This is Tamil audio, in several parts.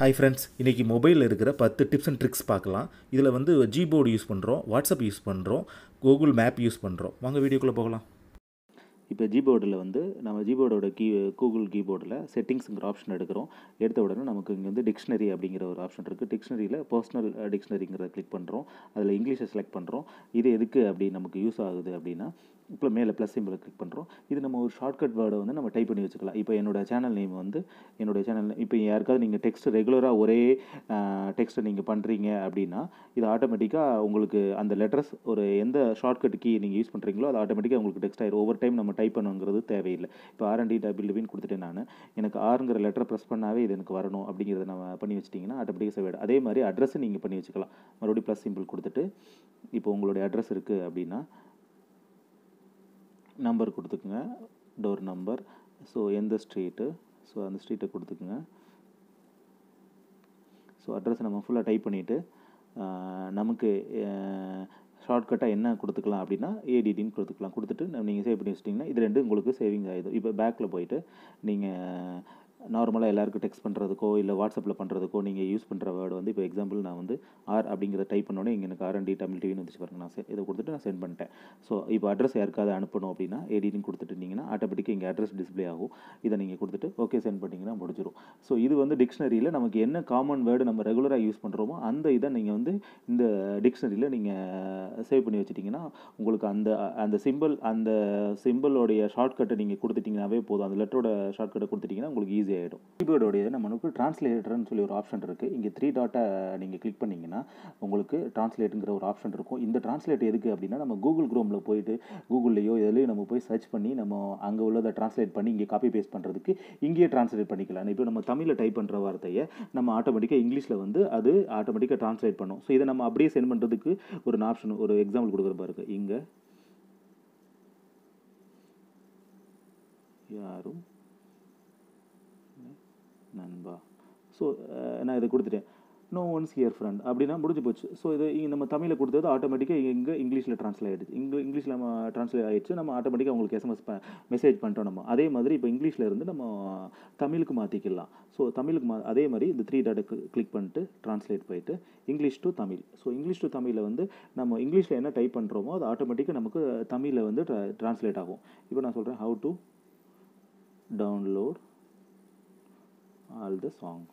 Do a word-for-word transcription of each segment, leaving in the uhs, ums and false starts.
ஹாய் ஃப்ரெண்ட்ஸ், இன்றைக்கி மொபைலில் இருக்கிற பத்து டிப்ஸ் அண்ட் ட்ரிக்ஸ் பார்க்கலாம். இதில் வந்து ஜிபோர்டு யூஸ் பண்ணுறோம், வாட்ஸ்அப் யூஸ் பண்ணுறோம், கூகுள் மேப் யூஸ் பண்ணுறோம். வாங்க வீடியோக்குள்ளே போகலாம். இப்போ ஜிபோர்டில் வந்து நம்ம ஜிபோர்டோட கீ கூகுள் கீபோர்டில் செட்டிங்ஸுங்கிற ஆப்ஷன் எடுக்கிறோம். எடுத்த உடனே நமக்கு இங்கே வந்து டிக்ஷனரி அப்படிங்கிற ஒரு ஆப்ஷன் இருக்குது. டிக்ஷனரியில் பர்சனல் டிக்ஷனரிங்கிறத கிளிக் பண்ணுறோம். அதில் இங்கிலீஷை செலக்ட் பண்ணுறோம். இது எதுக்கு அப்படி நமக்கு யூஸ் ஆகுது அப்படின்னா, இப்போ மேலே ப்ளஸ் சிம்பிளை கிளிக் பண்ணுறோம். இது நம்ம ஒரு ஷார்ட்கட் வேர்டை வந்து நம்ம டைப் பண்ணி வச்சுக்கலாம். இப்போ என்னோடய சேனல் நேம் வந்து என்னோடய சேனல் இப்போ யாருக்காவது நீங்கள் டெக்ஸ்ட் ரெகுலராக ஒரே டெக்ஸ்ட்டை நீங்கள் பண்ணுறீங்க அப்படின்னா, இது ஆட்டோமேட்டிக்காக உங்களுக்கு அந்த லெட்டர்ஸ் ஒரு எந்த ஷார்ட்கட் கீ நீங்கள் யூஸ் பண்ணுறீங்களோ அது ஆட்டோமேட்டிக்காக உங்களுக்கு டெக்ஸ்ட் ஆகிடும். ஒவ்வொரு டைம் நம்ம டைப் பண்ணுங்கிறது தேவையில்லை. இப்போ ஆர் அண்ட் டி டபிள்யூபின்னு கொடுத்துட்டேன். நான் எனக்கு ஆறுங்கிற லெட்டர் ப்ரெஸ் பண்ணாவே இது எனக்கு வரணும் அப்படிங்கிறத நம்ம பண்ணி வச்சிட்டிங்கன்னா ஆட்டோமேட்டிக்காக சேவையிடும். அதே மாதிரி அட்ரஸை நீங்கள் பண்ணி வச்சுக்கலாம். மறுபடியும் ப்ளஸ் சிம்பிள் கொடுத்துட்டு இப்போ உங்களுடைய அட்ரஸ் இருக்குது அப்படின்னா நம்பர் கொடுத்துக்குங்க, டோர் நம்பர், ஸோ எந்த ஸ்ட்ரீட்டு, ஸோ அந்த ஸ்ட்ரீட்டை கொடுத்துக்குங்க. ஸோ அட்ரஸ் நம்ம ஃபுல்லாக டைப் பண்ணிவிட்டு நமக்கு ஷார்ட்கட்டாக என்ன கொடுத்துக்கலாம் அப்படின்னா ஏடிடின்னு கொடுத்துக்கலாம். கொடுத்துட்டு நீங்கள் சேவ் பண்ணி வச்சிட்டிங்கன்னா இது ரெண்டு உங்களுக்கு சேவிங் ஆகிடும். இப்போ பேக்கில் போயிட்டு நீங்கள் நார்மலாக எல்லாருக்கும் டெக்ஸ்ட் பண்ணுறதுக்கோ இல்லை வாட்ஸ்அப்பில் பண்ணுறதுக்கோ நீங்கள் யூஸ் பண்ணுற வேர்டு வந்து இப்போ எக்ஸாம்பிள் நான் வந்து ஆர் அப்படிங்கிறத டைப் பண்ணோன்னே இங்கே எனக்கு ஆர் அண்ட் டி தமிழ் டிவின்னு வந்துச்சு பாருங்க. நான் இதை கொடுத்துட்டு நான் சென்ட் பண்ணிட்டேன். ஸோ இப்போ அட்ரஸ் யாருக்காவது அனுப்பணும் அப்படின்னா ஏடிடின்னு கொடுத்துட்டு இருந்தீங்கன்னா ஆட்டோமேட்டிக்காக இங்கே அட்ரஸ் டிஸ்பிளே ஆகும். இதை நீங்கள் கொடுத்துட்டு ஓகே சென்ட் பண்ணிங்கன்னா முடிஞ்சிடும். ஸோ இது வந்து டிக்ஷனரியில் நமக்கு என்ன காமன் வேர்டு நம்ம ரெகுலராக யூஸ் பண்ணுறோமோ அந்த இதை நீங்கள் வந்து இந்த டிக்ஷனரியில் நீங்கள் சேவ் பண்ணி வச்சிட்டிங்கன்னா உங்களுக்கு அந்த அந்த சிம்பிள் அந்த சிம்பிளோடைய ஷார்ட்கட்டை நீங்கள் கொடுத்துட்டிங்கனாவே போதும். அந்த லெட்டரோட ஷார்ட்கட்டை கொடுத்துட்டிங்கன்னா உங்களுக்கு ஈஸி ஆகிடும். கீபோர்டோடைய நம்மளுக்கு டிரான்ஸ்லேட்டர்னு சொல்லி ஒரு ஆப்ஷன் இருக்குது. இங்கே த்ரீ டாட்டை நீங்கள் கிளிக் பண்ணிங்கன்னா உங்களுக்கு டிரான்ஸ்லேட்டுங்கிற ஒரு ஆப்ஷன் இருக்கும். இந்த டிரான்ஸ்லேட் எதுக்கு அப்படின்னா, நம்ம கூகுள் க்ரோமில் போயிட்டு கூகுள்லேயோ இதுலேயும் நம்ம போய் சர்ச் பண்ணி நம்ம அங்கே உள்ளதை டிரான்ஸ்லேட் பண்ணி இங்கே காப்பி பேஸ்ட் பண்ணுறதுக்கு இங்கேயே டிரான்ஸ்லேட் பண்ணிக்கலாம். இப்போ நம்ம தமிழில் டைப் பண்ணுற வார்த்தையை நம்ம ஆட்டோமேட்டிக்காக இங்கிலீஷில் வந்து அது ஆட்டோமேட்டிக்காக டிரான்ஸ்லேட் பண்ணும். ஸோ இதை நம்ம அப்படியே சென்ட் பண்ணுறதுக்கு ஒரு ஆப்ஷன் ஒரு எக்ஸாம்பிள் கொடுக்குற பாருக்கு. இங்கே யாரும் நண்பா, ஸோ நான் இதை கொடுத்துட்டேன். நோ ஒன்ஸ் ஹியர் ஃப்ரெண்ட் அப்படின்னா முடிஞ்சு போச்சு. ஸோ இது நம்ம தமிழில் கொடுத்தது ஆட்டோமேட்டிக்காக இங்கே இங்கிலீஷில் ட்ரான்ஸ்லேட் ஆகிடுச்சு. இங்கே இங்கிலீஷில் நம்ம ட்ரான்ஸ்லேட் ஆகிடுச்சு. நம்ம ஆட்டோமேட்டிக்காக உங்களுக்கு எஸ்எம்எஸ் ப மெசேஜ் பண்ணிட்டோம். நம்ம அதே மாதிரி இப்போ இங்கிலீஷில் இருந்து நம்ம தமிழுக்கு மாற்றிக்கலாம். ஸோ தமிழுக்கு மா அதே மாதிரி இந்த த்ரீ டாட்டை கிளிக் பண்ணிட்டு ட்ரான்ஸ்லேட் போயிட்டு English to Tamil. So English to தமிழில் வந்து நம்ம இங்கிலீஷில் என்ன டைப் பண்ணுறோமோ அது ஆட்டோமேட்டிக்காக நமக்கு தமிழில் வந்து ட்ரான்ஸ்லேட் ஆகும். இப்போ நான் சொல்கிறேன் how to download all the songs.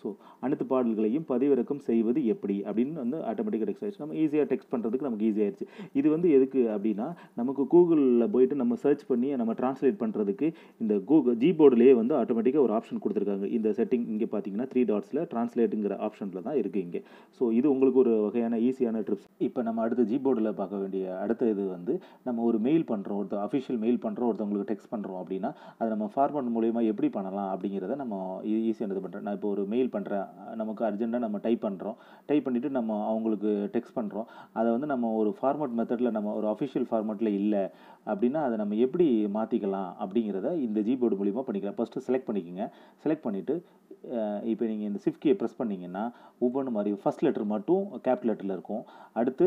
So அனைத்து பாடல்களையும் பதிவிறக்கம் செய்வது எப்படி அப்படின்னு வந்து ஆட்டோமேட்டிக்காக டெக்ஸ்ட் ஆகிடுச்சு. நம்ம ஈஸியாக டெக்ஸ்ட் பண்ணுறதுக்கு நமக்கு ஈஸி ஆகிடுச்சு. இது வந்து எதுக்கு அப்படின்னா, நமக்கு கூகுளில் போய்ட்டு நம்ம சர்ச் பண்ணி நம்ம ட்ரான்ஸ்லேட் பண்ணுறதுக்கு இந்த கூகுள் ஜிபோர்டுலேயே வந்து ஆட்டோமேட்டிக்காக ஒரு ஆப்ஷன் கொடுத்துருக்காங்க. இந்த செட்டிங் இங்கே பார்த்தீங்கன்னா த்ரீ டாட்ஸில் ட்ரான்ஸ்லேட்டுங்கிற ஆப்ஷனில் தான் இருக்குது இங்கே. ஸோ இது உங்களுக்கு ஒரு வகையான ஈஸியான ட்ரிப்ஸ். இப்போ நம்ம அடுத்த ஜிபோர்டில் பார்க்க வேண்டிய அடுத்த இது வந்து, நம்ம ஒரு மெயில் பண்ணுறோம், ஒருத்தர் அஃபிஷியல் மெயில் பண்ணுறோம், ஒருத்தவங்களுக்கு டெக்ஸ்ட் பண்ணுறோம் அப்படின்னா அதை நம்ம ஃபார்மட் மூலயமா எப்படி பண்ணலாம் அப்படிங்கிறத நம்ம ஈஸியாக இது பண்ணுறோம். நான் இப்போ ஒரு மெயில் பண்ணுறேன், நமக்கு அர்ஜென்ட்டாக நம்ம டைப் பண்ணுறோம், டைப் பண்ணிவிட்டு நம்ம அவங்களுக்கு டெக்ஸ்ட் பண்ணுறோம். அதை வந்து நம்ம ஒரு ஃபார்மட் மெத்தடில் நம்ம ஒரு அஃபிஷியல் ஃபார்மட்டில் இல்லை அப்படின்னா அதை நம்ம எப்படி மாற்றிக்கலாம் அப்படிங்கிறத இந்த ஜிபோர்டு மூலிமா பண்ணிக்கலாம். ஃபஸ்ட்டு செலக்ட் பண்ணிக்கோங்க. செலக்ட் பண்ணிவிட்டு இப்போ நீங்கள் இந்த ஷிஃப்ட் கீயை ப்ரெஸ் பண்ணிங்கன்னா ஒவ்வொன்று மாதிரி ஃபஸ்ட் லெட்டர் மட்டும் கேப் லெட்டரில் இருக்கும், அடுத்து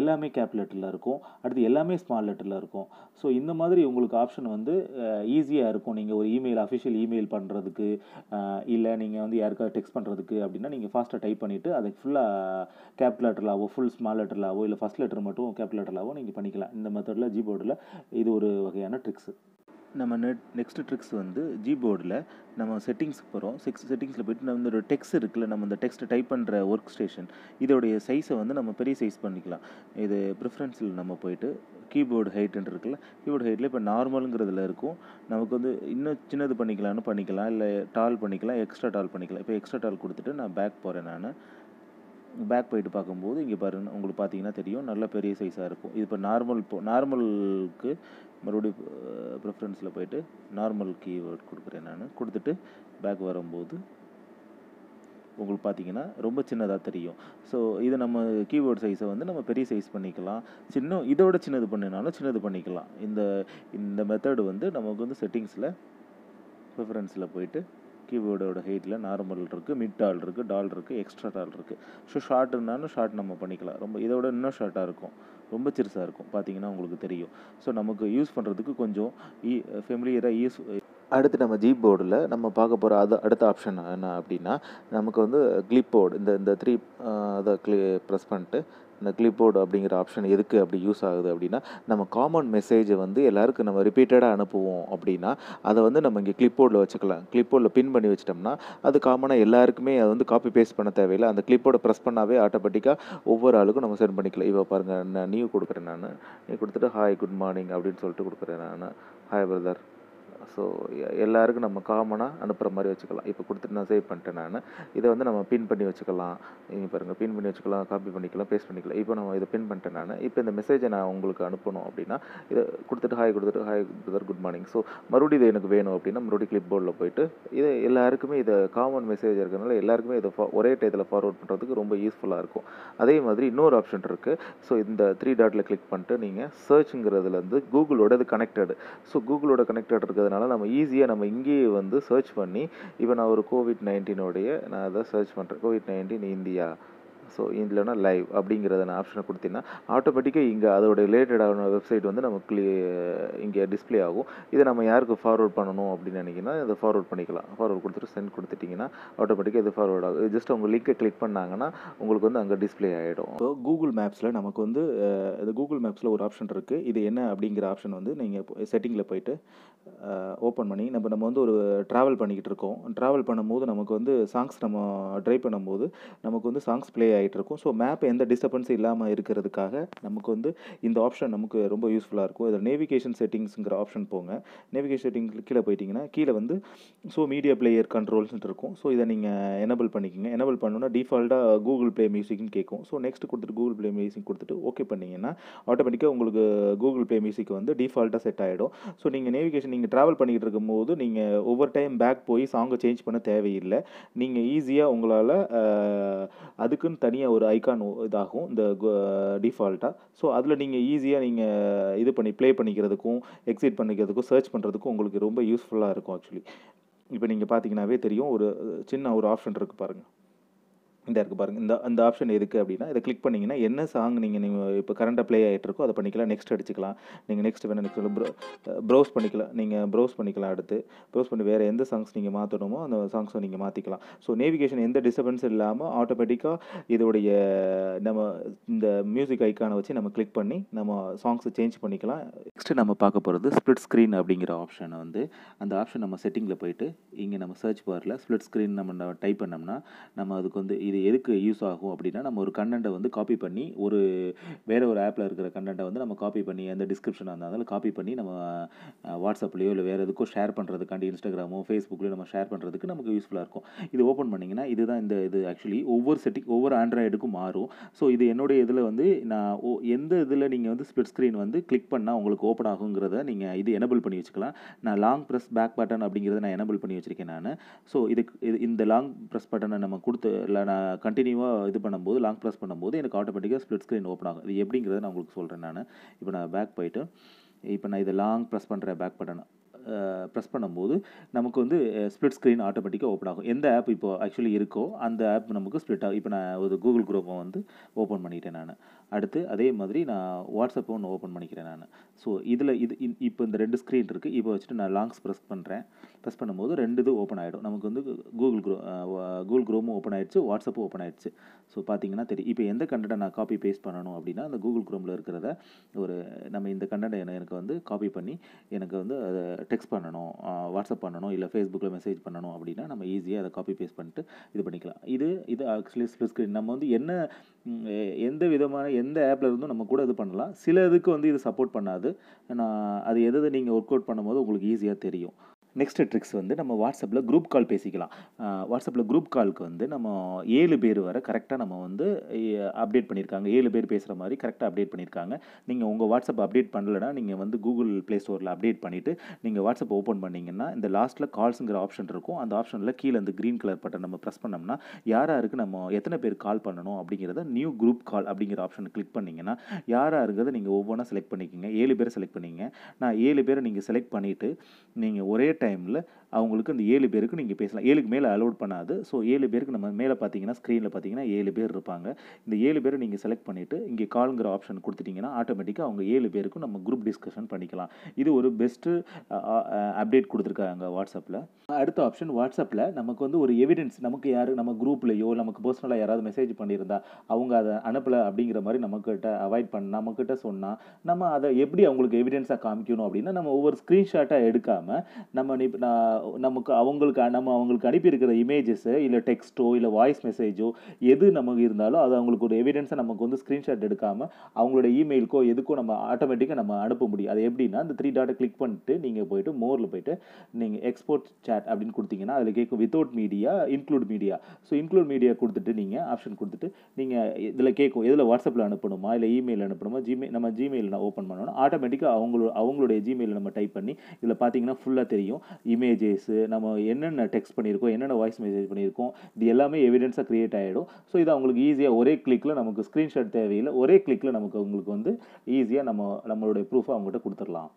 எல்லாமே கேப் லெட்டரில் இருக்கும், அடுத்து எல்லாமே ஸ்மால் லெட்டரில் இருக்கும். ஸோ இந்த மாதிரி உங்களுக்கு ஆப்ஷன் வந்து ஈஸியாக இருக்கும். நீங்கள் ஒரு இமெயில் அஃபிஷியல் இமெயில் பண்ணுறதுக்கு இல்லை நீங்கள் வந்து யாருக்காவது டெக்ஸ்ட் பண்ணுறதுக்கு அப்படின்னா நீங்கள் ஃபாஸ்ட்டாக டைப் பண்ணிவிட்டு அதை ஃபுல்லாக கேப் லெட்டர்லாவோ ஃபுல் ஸ்மால் லெட்டர்லாவோ இல்லை ஃபஸ்ட் லெட்டர் மட்டும் கேப் லெட்டர்லாவோ நீங்கள் பண்ணிக்கலாம். இந்த மெத்தடில் ஜிபோர்டில் இது ஒரு வகையான ட்ரிக்ஸு. நம்ம நெட் நெக்ஸ்ட் ட்ரிக்ஸ் வந்து ஜிபோர்டில் நம்ம செட்டிங்ஸுக்கு போகிறோம். செக்ஸ் செட்டிங்ஸில் போய்ட்டு நம்ம ஒரு டெக்ஸ்ட் இருக்குல்ல, நம்ம இந்த டெக்ஸ்ட் டைப் பண்ணுற ஒர்க் ஸ்டேஷன் இதோடைய சைஸை வந்து நம்ம பெரிய சைஸ் பண்ணிக்கலாம். இது ப்ரிஃபரன்ஸில் நம்ம போய்ட்டு கீபோர்டு ஹைட்டுன்னு இருக்குல்ல, கீபோர்டு ஹைட்டில் இப்போ நார்மலுங்கிறதுல இருக்கும். நமக்கு வந்து இன்னும் சின்னது பண்ணிக்கலாம்னு பண்ணிக்கலாம், இல்லை டால் பண்ணிக்கலாம், எக்ஸ்ட்ரா டால் பண்ணிக்கலாம். இப்போ எக்ஸ்ட்ரா டால் கொடுத்துட்டு நான் பேக் போகிறேன். நான் பேக் போய்ட்டு பார்க்கும்போது இங்கே பாருங்க, உங்களுக்கு பார்த்தீங்கன்னா தெரியும் நல்ல பெரிய சைஸாக இருக்கும். இது இப்போ நார்மல் இப்போ நார்மலுக்கு மறுபடியும் ப்ரிஃபரன்ஸில் போய்ட்டு நார்மல் கீவேர்ட் கொடுக்குறேன். நான் கொடுத்துட்டு பேக் வரும்போது உங்களுக்கு பார்த்தீங்கன்னா ரொம்ப சின்னதாக தெரியும். ஸோ இது நம்ம கீபோர்டு சைஸை வந்து நம்ம பெரிய சைஸ் பண்ணிக்கலாம். சின்ன இதோட சின்னது பண்ணினாலும் சின்னது பண்ணிக்கலாம். இந்த இந்த மெத்தடு வந்து நமக்கு வந்து செட்டிங்ஸில் ப்ரிஃபரன்ஸில் போய்ட்டு கீபோர்டோட ஹைட்டில் நார்மல் இருக்குது, மிட் டால் இருக்குது, டால் இருக்குது, எக்ஸ்ட்ரா டால் இருக்குது. ஸோ ஷார்ட்னாலும் ஷார்ட் நம்ம பண்ணிக்கலாம். ரொம்ப இதோட இன்னும் ஷார்ட்டாக இருக்கும், ரொம்ப சிறுசாக இருக்கும், பார்த்தீங்கன்னா உங்களுக்கு தெரியும். ஸோ நமக்கு யூஸ் பண்ணுறதுக்கு கொஞ்சம் ஈ ஃபெமிலியராக யூஸ் அடுத்து நம்ம ஜிபோர்டில் நம்ம பார்க்க போகிற அது அடுத்த ஆப்ஷன் என்ன அப்படின்னா, நமக்கு வந்து கிளிப்போர்டு இந்த இந்த த்ரீ அதை கிளி ப்ரெஸ் பண்ணிட்டு இந்த கிளிப்போர்டு அப்படிங்கிற ஆப்ஷன் எதுக்கு அப்படி யூஸ் ஆகுது அப்படின்னா, நம்ம காமன் மெசேஜை வந்து எல்லாருக்கும் நம்ம ரிப்பீட்டடாக அனுப்புவோம் அப்படின்னா அதை வந்து நம்ம இங்கே கிளிப்போர்டில் வச்சுக்கலாம். கிளிப்போர்டில் பின் பண்ணி வச்சிட்டோம்னா அது காமனாக எல்லாருக்குமே அது வந்து காப்பி பேஸ்ட் பண்ண தேவையில்லை. அந்த கிளிப்போர்டை ப்ரெஸ் பண்ணாவே ஆட்டோமேட்டிக்காக ஒவ்வொரு ஆளுக்கும் நம்ம சென்ட் பண்ணிக்கலாம். இப்போ பாருங்கள், நான் நியூ கொடுக்குறேன், நான் நியூ கொடுத்துட்டு ஹாய் குட் மார்னிங் அப்படின்னு சொல்லிட்டு கொடுக்குறேன். நான் ஹாய் பிரதர், ஸோ எல்லாருக்கும் நம்ம காமனாக அனுப்புகிற மாதிரி வச்சுக்கலாம். இப்போ கொடுத்துட்டு நான் சேவ் பண்ணிட்டேன். நான் இதை வந்து நம்ம பின் பண்ணி வச்சுக்கலாம். இங்கே பாருங்கள், பின் பண்ணி வச்சுக்கலாம், காப்பி பண்ணிக்கலாம், பேஸ்ட் பண்ணிக்கலாம். இப்போ நம்ம இதை பின் பண்ணிட்டேன். நான் இப்போ இந்த மெசேஜை நான் உங்களுக்கு அனுப்பணும் அப்படின்னா இதை கொடுத்துட்டு ஹாய் கொடுத்துட்டு hi brother good morning, so மறுபடியும் இது எனக்கு வேணும் அப்படின்னா மறுபடியும் கிளிப் போர்டில் போயிட்டு இதை எல்லாருக்குமே இதை காமன் மெசேஜ் இருக்கிறதுனால எல்லாருக்குமே இதை ஒரே டயத்தில் ஃபார்வர்ட் பண்ணுறதுக்கு ரொம்ப யூஸ்ஃபுல்லாக இருக்கும். அதே மாதிரி இன்னொரு ஆப்ஷன் இருக்குது. ஸோ இந்த த்ரீ டாட்டில் கிளிக் பண்ணிட்டு நீங்கள் சர்ச்சுங்கிறதுலேருந்து கூகுளோட இது கனெக்டடு, ஸோ கூகுளோட கனெக்டட் இருக்கிறது அதனால் நம்ம ஈஸியாக நம்ம இங்கேயே வந்து சர்ச் பண்ணி, இப்போ நான் ஒரு கோவிட் நைன்டீனோடைய நான் அதை சர்ச் பண்ணுறேன், கோவிட் நைன்டீன் இந்தியா, ஸோ இல்லைனா லைவ் அப்படிங்கிறத நான் ஆப்ஷனை கொடுத்தீங்கன்னா ஆட்டோமேட்டிக்காக இங்கே அதோடய ரிலேட்டடான வெப்சைட் வந்து நம்ம கிளி இங்கே டிஸ்பிளே ஆகும். இதை நம்ம யாருக்கு ஃபார்வர்ட் பண்ணணும் அப்படின்னு நினைக்கினா இதை ஃபார்வர்ட் பண்ணிக்கலாம். ஃபார்வர்ட் கொடுத்துட்டு சென்ட் கொடுத்துட்டிங்கன்னா ஆட்டோமேட்டிக்காக இது ஃபார்வர்ட் ஆகும். ஜஸ்ட் அவங்க லிங்கை கிளிக் பண்ணாங்கன்னா உங்களுக்கு வந்து அங்கே டிஸ்பிளே ஆகிடும். ஸோ கூகுள் மேப்ஸில் நமக்கு வந்து இது கூகுள் மேப்ஸில் ஒரு ஆப்ஷன் இருக்குது. இது என்ன அப்படிங்கிற ஆப்ஷன் வந்து நீங்கள் செட்டிங்கில் போய்ட்டு ஓப்பன் பண்ணி நம்ம நம்ம வந்து ஒரு ட்ராவல் பண்ணிக்கிட்டு இருக்கோம். ட்ராவல் பண்ணும்போது நமக்கு வந்து சாங்ஸ் நம்ம ட்ரை பண்ணும்போது நமக்கு வந்து சாங்ஸ் ப்ளே ஆகிட்டு இருக்கும். ஸோ மேப் எந்த டிஸ்டர்பன்ஸும் இல்லாமல் இருக்கிறதுக்காக நமக்கு வந்து இந்த ஆப்ஷன் நமக்கு ரொம்ப யூஸ்ஃபுல்லாக இருக்கும். இதில் நேவிகேஷன் செட்டிங்ஸுங்கிற ஆப்ஷன் போங்க. நேவிகேஷன் செட்டிங் கீழே போயிட்டிங்கன்னா கீழே வந்து ஸோ மீடியா பிளேயர் கண்ட்ரோல்ஸ்ன்னு இருக்கும். ஸோ இதை நீங்கள் எனபிள் பண்ணிக்கோங்க. எனபிள் பண்ணணுன்னா டிஃபால்ட்டாக கூகுள் ப்ளே மியூசிக்னு கேட்கும். ஸோ நெக்ஸ்ட் கொடுத்துட்டு கூகுள் ப்ளே மியூசிக் கொடுத்துட்டு ஓகே பண்ணிங்கன்னா ஆட்டோமேட்டிக்காக உங்களுக்கு கூகுள் ப்ளே மியூசிக் வந்து டிஃபால்ட்டாக செட் ஆகிடும். ஸோ நீங்கள் நேவிகேஷன் நீங்கள் ட்ராவல் பண்ணிக்கிட்டு இருக்கும்போது நீங்கள் ஒவ்வொரு டைம் பேக் போய் சாங்கை சேஞ்ச் பண்ண தேவையில்லை. நீங்கள் ஈஸியாக உங்களால் அதுக்குன்னு தனியாக ஒரு ஐக்கான் இதாகும் இந்த டிஃபால்ட்டாக. ஸோ அதில் நீங்கள் ஈஸியாக நீங்கள் இது பண்ணி ப்ளே பண்ணிக்கிறதுக்கும் எக்ஸிட் பண்ணிக்கிறதுக்கும் சர்ச் பண்ணுறதுக்கும் உங்களுக்கு ரொம்ப யூஸ்ஃபுல்லாக இருக்கும். ஆக்சுவலி இப்போ நீங்கள் பார்த்தீங்கன்னாவே தெரியும், ஒரு சின்ன ஒரு ஆப்ஷன் இருக்குது பாருங்கள், இந்த இருக்குது பாருங்கள். இந்த அந்த ஆப்ஷன் எதுக்கு அப்படின்னா இதை கிளிக் பண்ணிங்கன்னா என்ன சாங் நீங்கள் நீங்கள் இப்போ கரண்ட்டாக ப்ளே ஆகிட்டு இருக்கோ அதை பண்ணிக்கலாம். நெக்ஸ்ட் அடிச்சுக்கலாம். நீங்கள் நெக்ஸ்ட் வேணால் நெக்ஸ்ட் ப்ரோ ப்ரௌஸ் பண்ணிக்கலாம். நீங்கள் ப்ரௌஸ் பண்ணிக்கலாம். அடுத்து ப்ரௌஸ் பண்ணி வேறு எந்த சாங்ஸ் நீங்கள் மாற்றணுமோ அந்த சாங்ஸை நீங்கள் மாற்றிக்கலாம். ஸோ நேவிகேஷன் எந்த டிஸ்டர்பன்ஸும் இல்லாமல் ஆட்டோமேட்டிக்காக இதோடைய நம்ம இந்த மியூசிக் ஐக்கானை வச்சு நம்ம கிளிக் பண்ணி நம்ம சாங்ஸை சேஞ்ச் பண்ணிக்கலாம். நெக்ஸ்ட்டு நம்ம பார்க்க போகிறது ஸ்ப்ளிட் ஸ்க்ரீன் அப்படிங்கிற ஆப்ஷனை வந்து அந்த ஆப்ஷன் நம்ம செட்டிங்கில் போயிட்டு இங்கே நம்ம சர்ச் பாரில் ஸ்ப்ளிட் ஸ்க்ரீன் நம்ம டைப் பண்ணோம்னா நம்ம அதுக்கு வந்து இது எதுக்கு யூஸ் ஆகும் அப்படின்னா, நம்ம ஒரு கண்டென்ட்டை வந்து காப்பி பண்ணி ஒரு வேறு ஒரு ஆப்பில் இருக்கிற கண்டென்ட்டை வந்து நம்ம காப்பி பண்ணி அந்த டிஸ்கிரிப்ஷனாக இருந்தாலும் காப்பி பண்ணி நம்ம வாட்ஸ்அப்லேயோ இல்லை வேறு எதுக்கோ ஷேர் பண்ணுறதுக்காண்டி இன்ஸ்டாகிராமோ ஃபேஸ்புக்லேயோ நம்ம ஷேர் பண்ணுறதுக்கு நமக்கு யூஸ்ஃபுல்லாக இருக்கும். இது ஓப்பன் பண்ணிங்கன்னா இதுதான் இந்த இது ஆக்சுவலி ஒவ்வொரு செட்டிங் ஒவ்வொரு ஆண்ட்ராய்டுக்கும் மாறும். ஸோ இது என்னுடைய இதில் வந்து நான் ஓ எந்த இதில் நீங்கள் வந்து ஸ்பிளிட் ஸ்க்ரீன் வந்து கிளிக் பண்ணால் உங்களுக்கு ஓப்பன் ஆகுங்கிறத நீங்கள் இது எனபிள் பண்ணி வச்சுக்கலாம். நான் லாங் ப்ரெஸ் பேக் பட்டன் அப்படிங்கிறத நான் எனபிள் பண்ணி வச்சுருக்கேன். நான் ஸோ இதுக்கு இந்த லாங் ப்ரெஸ் பட்டனை நம்ம கொடுத்து இல்லை கண்டினியூவாக இது பண்ணும்போது லாங் ப்ரெஸ் பண்ணும்போது எனக்கு ஆட்டோமேட்டிக்காக ஸ்ப்ளிட் ஸ்க்ரீன் ஓப்பன் ஆகும். இது எப்படிங்கிறத நான் உங்களுக்கு சொல்கிறேன். நான் இப்போ நான் பேக் போயிட்டு இப்போ நான் இதை லாங் ப்ரெஸ் பண்ணுறேன். பேக் பட்டனை ப்ரெஸ் பண்ணும்போது நமக்கு வந்து ஸ்ப்ளிட் ஸ்க்ரீன் ஆட்டோமேட்டிக்காக ஓப்பன் ஆகும். எந்த ஆப் இப்போ ஆக்சுவலி இருக்கோ அந்த ஆப் நமக்கு ஸ்ப்ளிட் ஆகும். இப்போ நான் ஒரு கூகுள் குரோமை வந்து ஓப்பன் பண்ணிட்டேன். நான் அடுத்து அதே மாதிரி நான் வாட்ஸ்அப்பை ஒன்று ஓப்பன் பண்ணிக்கிறேன். நான் ஸோ இதில் இது இப்போ இந்த ரெண்டு ஸ்க்ரீன் இருக்குது. இப்போ வச்சுட்டு நான் லாங்ஸ் ப்ரெஸ் பண்ணுறேன். ப்ரெஸ் பண்ணும்போது ரெண்டு இது ஓப்பன் ஆகிடும். நமக்கு வந்து கூகுள் குரோ கூகுள் குரோமும் ஓப்பன் ஆகிடுச்சு, வாட்ஸ்அப்பும் ஓப்பன் ஆகிடுச்சு. ஸோ பார்த்தீங்கன்னா தெரியும். இப்போ எந்த கண்டென்ட்டை நான் காப்பி பேஸ்ட் பண்ணணும் அப்படின்னா அந்த கூகுள் குரோமில் இருக்கிறத ஒரு நம்ம இந்த கண்டென்ட்டை எனக்கு வந்து காப்பி பண்ணி எனக்கு வந்து அதை டெக்ஸ்ட் பண்ணணும், வாட்ஸ்அப் பண்ணணும், இல்லை ஃபேஸ்புக்கில் மெசேஜ் பண்ணணும் அப்படின்னா நம்ம ஈஸியாக அதை காப்பி பேஸ்ட் பண்ணிட்டு இது பண்ணிக்கலாம். இது இது ஆக்சுவலி ஸ்ப்ளிட் ஸ்க்ரீன் நம்ம வந்து என்ன எந்த விதமான எந்த ஆப்பில் இருந்தும் நம்ம கூட இது பண்ணலாம். சில இதுக்கு வந்து இது சப்போர்ட் பண்ணாது. நான் அது எது நீங்கள் ஒர்க் அவுட் பண்ணும்போது உங்களுக்கு ஈஸியாக தெரியும். நெக்ஸ்ட் ட்ரிக்ஸ் வந்து நம்ம வாட்ஸ்அப்பில் குரூப் கால் பேசிக்கலாம். வாட்ஸ்அப்பில் குரூப் காலுக்கு வந்து நம்ம ஏழு பேர் வரை கரெக்டாக நம்ம வந்து அப்டேட் பண்ணியிருக்காங்க. ஏழு பேர் பேசுகிற மாதிரி கரெக்டாக அப்டேட் பண்ணியிருக்காங்க. நீங்கள் உங்கள் வாட்ஸ்அப் அப்டேட் பண்ணலைன்னா நீங்கள் வந்து கூகுள் ப்ளே ஸ்டோரில் அப்டேட் பண்ணிவிட்டு நீங்கள் வாட்ஸ்அப் ஓப்பன் பண்ணிங்கன்னா இந்த லாஸ்ட்டில் கால்ஸுங்கிற ஆப்ஷன் இருக்கும். அந்த ஆப்ஷனில் கீழே இந்த க்ரீன் கலர் பட்டன் நம்ம ப்ரெஸ் பண்ணோம்னா யாராருக்கு நம்ம எத்தனை பேர் கால் பண்ணணும் அப்படிங்கிறத நியூ குரூப் கால் அப்படிங்கிற ஆப்ஷன் கிளிக் பண்ணிங்கன்னா யாராருங்கிறத நீங்கள் ஒவ்வொன்றா செலக்ட் பண்ணிக்கோங்க. ஏழு பேரை செலக்ட் பண்ணிங்க. நான் ஏழு பேரை நீங்கள் செலக்ட் பண்ணிவிட்டு நீங்கள் ஒரே டைமில் அவங்களுக்கு அந்த ஏழு பேருக்கு நீங்கள் பேசலாம். ஏழுக்கு மேலே அலோட் பண்ணாது. ஸோ ஏழு பேருக்கு நம்ம மேலே பார்த்தீங்கன்னா ஸ்க்ரீனில் பார்த்தீங்கன்னா ஏழு பேர் இருப்பாங்க. இந்த ஏழு பேரை நீங்கள் செலக்ட் பண்ணிவிட்டு இங்கே கால்ங்கிற ஆப்ஷன் கொடுத்துட்டிங்கன்னா ஆட்டோமேட்டிக்காக அவங்க ஏழு பேருக்கும் நம்ம குரூப் டிஸ்கஷன் பண்ணிக்கலாம். இது ஒரு பெஸ்ட்டு அப்டேட் கொடுத்துருக்காங்க வாட்ஸ்அப்பில். அடுத்த ஆப்ஷன் வாட்ஸ்அப்பில் நமக்கு வந்து ஒரு எவிடன்ஸ், நமக்கு யார் நம்ம குரூப்லையோ நமக்கு பர்சனலாக யாராவது மெசேஜ் பண்ணியிருந்தா அவங்க அதை அனுப்பலை அப்படிங்கிற மாதிரி நம்மக்கிட்ட அவாய்ட் பண்ண நம்மக்கிட்ட சொன்னால் நம்ம அதை எப்படி அவங்களுக்கு எவிடன்ஸாக காமிக்கணும் அப்படின்னா நம்ம ஒவ்வொரு ஸ்க்ரீன்ஷாட்டாக எடுக்காமல் நம்ம நமக்கு அவங்களுக்கு நம்ம அவங்களுக்கு அனுப்பியிருக்கிற இமேஜஸ்ஸு இல்லை டெக்ஸ்ட்டோ இல்லை வாய்ஸ் மெசேஜோ எது நமக்கு இருந்தாலும் அது அவங்களுக்கு ஒரு எவிடன்ஸாக நமக்கு வந்து ஸ்க்ரீன்ஷாட் எடுக்காமல் அவங்களோட இமெயிலுக்கோ எதுக்கோ நம்ம ஆட்டோமேட்டிக்காக நம்ம அனுப்ப முடியும். அது எப்படின்னா அந்த த்ரீ டாட்டை கிளிக் பண்ணிட்டு நீங்கள் போய்ட்டு மோரில் போய்ட்டு நீங்கள் எக்ஸ்போர்ட் சேட் அப்படின்னு கொடுத்தீங்கன்னா அதில் கேட்கும் without media include media. So include media கொடுத்துட்டு நீங்கள் ஆப்ஷன் கொடுத்துட்டு நீங்கள் இதில் கேட்கும் எதில் வாட்ஸ்அப்பில் அனுப்பணுமா இல்லை இமெயில் அனுப்பணுமா ஜிமெயில் நம்ம ஜிமெயில் நான் ஓப்பன் பண்ணணும். ஆட்டோமேட்டிக்காக அவங்களோட அவங்களுடைய ஜிமெயில் நம்ம டைப் பண்ணி இதில் பார்த்தீங்கன்னா ஃபுல்லாக தெரியும் இமேஜஸ்ஸு நம்ம என்னென்ன டெக்ஸ்ட் பண்ணியிருக்கோம் என்னென்ன வாய்ஸ் மெசேஜ் பண்ணியிருக்கோம் இது எல்லாமே எவிடன்ஸாக க்ரியேட் ஆகிடும். ஸோ இது அவங்களுக்கு ஈஸியாக ஒரே கிளிக்கில் நமக்கு ஸ்க்ரீன்ஷாட் தேவையில்லை. ஒரே கிளிக்கில் நமக்கு அவங்களுக்கு வந்து ஈஸியாக நம்ம நம்மளுடைய ப்ரூஃபை அவங்ககிட்ட கொடுத்துடலாம்.